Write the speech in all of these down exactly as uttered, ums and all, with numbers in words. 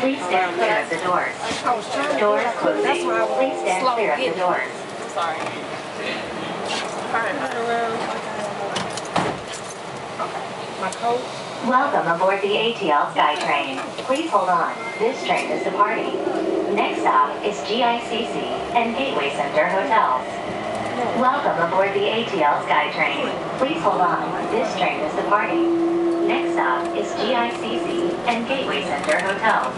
Please stand clear of the doors. Doors closing. Please stand clear of the doors. Sorry. Okay. My coat. Welcome aboard the A T L SkyTrain. Please hold on. This train is departing. Next stop is G I C C and Gateway Center Hotels. Welcome aboard the A T L SkyTrain. Please hold on. This train is departing. Next stop is G I C C and Gateway Center Hotels.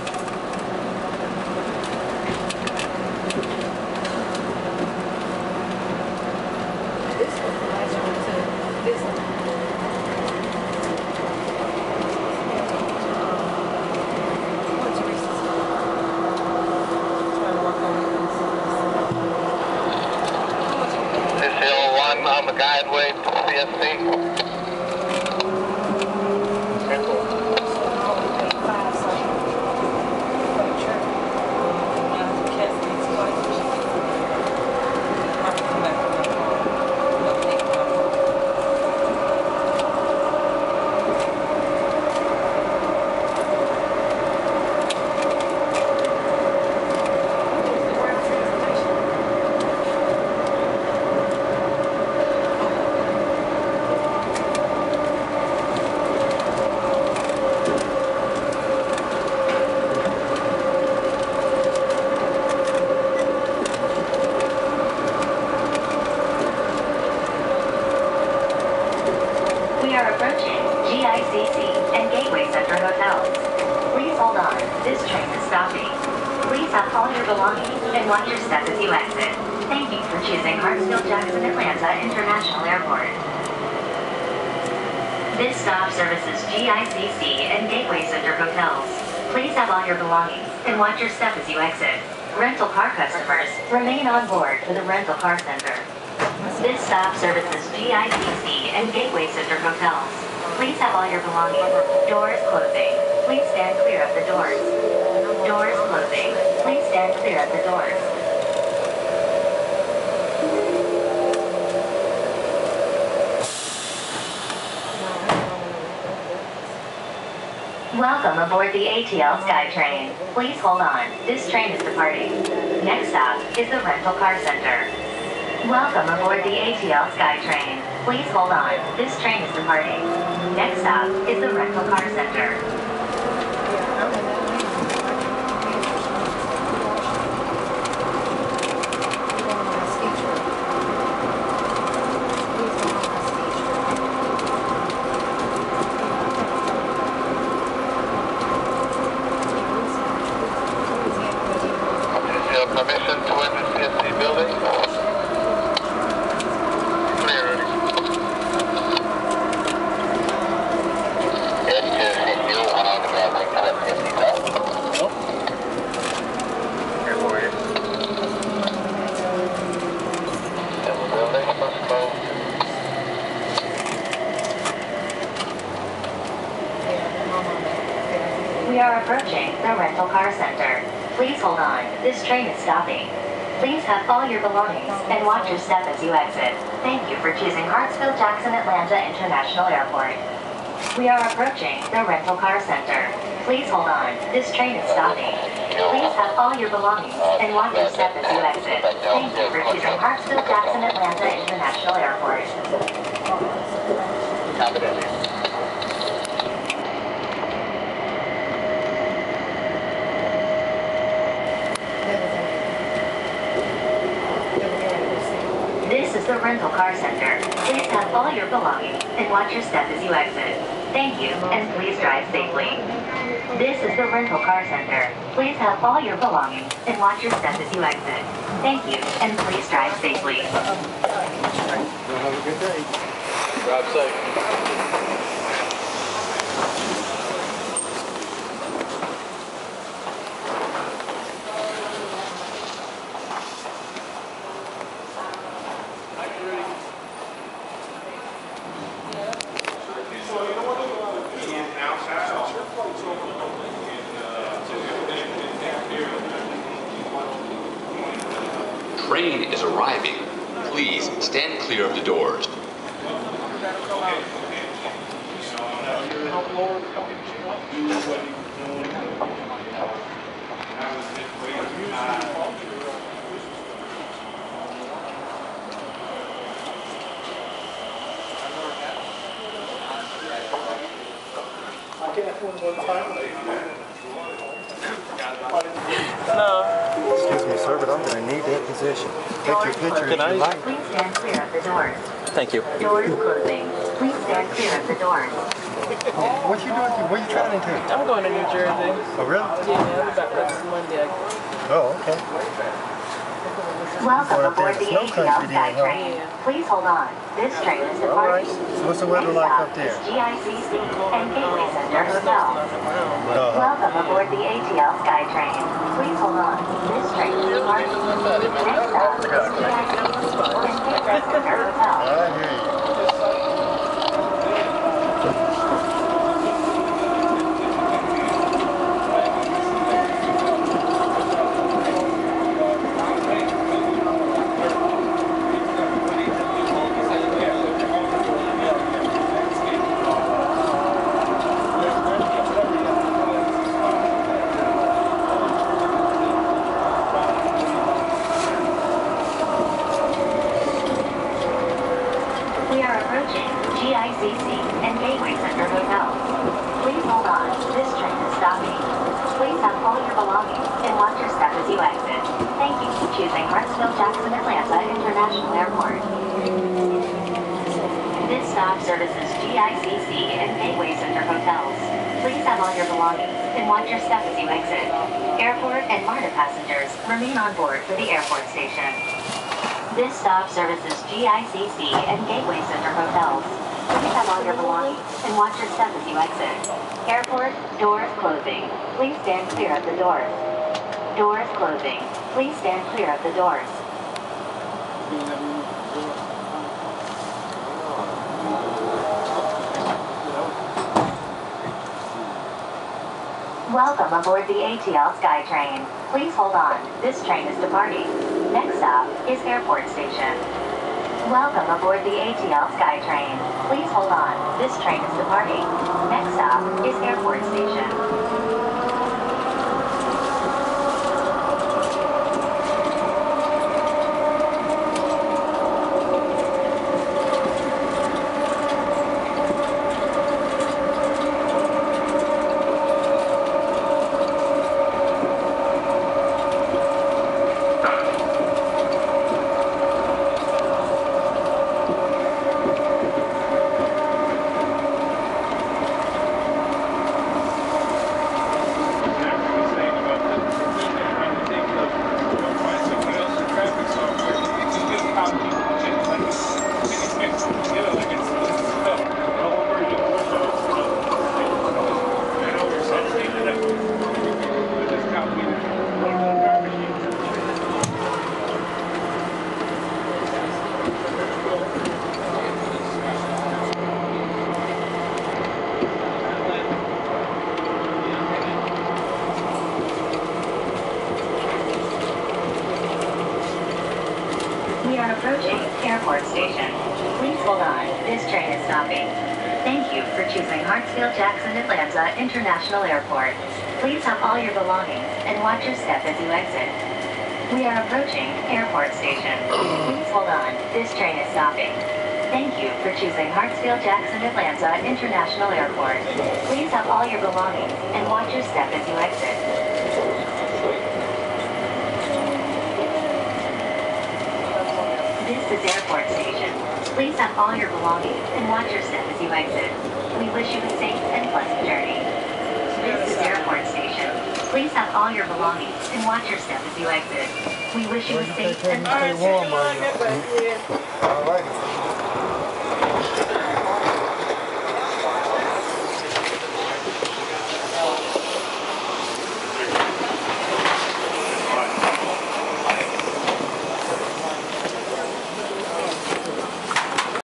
Hartsfield-Jackson Atlanta International Airport. This stop services G I C C and Gateway Center Hotels. Please have all your belongings and watch your step as you exit. Rental car customers remain on board for the rental car center. This stop services G I C C and Gateway Center Hotels. Please have all your belongings. Doors closing. Please stand clear of the doors. Doors closing. Please stand clear of the doors. Welcome aboard the A T L SkyTrain. Please hold on. This train is departing. Next stop is the Rental Car Center. Welcome aboard the A T L SkyTrain. Please hold on. This train is departing. Next stop is the Rental Car Center. And watch your step as you exit. Thank you for choosing Hartsfield-Jackson Atlanta International Airport. We are approaching the Rental Car Center. Please hold on. This train is stopping. Please have all your belongings and watch your step as you exit. Thank you for choosing Hartsfield-Jackson Atlanta International Airport. The Rental Car Center. Please have all your belongings and watch your step as you exit. Thank you, and please drive safely. This is the Rental Car Center. Please have all your belongings and watch your step as you exit. Thank you, and please drive safely. Have a good day. Drive safe. Thank you. No. Excuse me, sir, but I'm going to need that position. Take your picture if you like. Please stand clear of the doors. Thank you. Doors closing. Please stand clear of the doors. What you doing? Where you traveling to? I'm going to New Jersey. Oh, really? Yeah, I'll be back next Monday. Oh, okay. Welcome aboard the A T L outside train. Please hold on. This train is departing. What's the weather like up there? G I C C and Gateway Center Hotel. Welcome aboard the A T L SkyTrain. Please hold on. This train is departing. Next stop is G I C C and Gateway Center Hotel. I hear you. Choosing Hartsfield-Jackson Atlanta International Airport. This stop services G I C C and Gateway Center hotels. Please have all your belongings and watch your step as you exit. Airport and MARTA passengers remain on board for the airport station. This stop services G I C C and Gateway Center hotels. Please have all your belongings and watch your step as you exit. Airport, doors closing. Please stand clear of the doors. Doors closing. Please stand clear of the doors. Welcome aboard the A T L SkyTrain. Please hold on. This train is departing. Next stop is Airport Station. Welcome aboard the A T L SkyTrain. Please hold on. This train is departing. Next stop is Airport Station. Airport Station. Please hold on. This train is stopping. Thank you for choosing Hartsfield-Jackson Atlanta International Airport. Please have all your belongings and watch your step as you exit. We are approaching Airport Station. Please hold on. This train is stopping. Thank you for choosing Hartsfield-Jackson Atlanta International Airport. Please have all your belongings and watch your step as you exit. This is Airport Station. Please have all your belongings and watch your step as you exit. We wish you a safe and pleasant journey. This is Airport Station. Please have all your belongings and watch your step as you exit. We wish you a safe and pleasant journey. All right.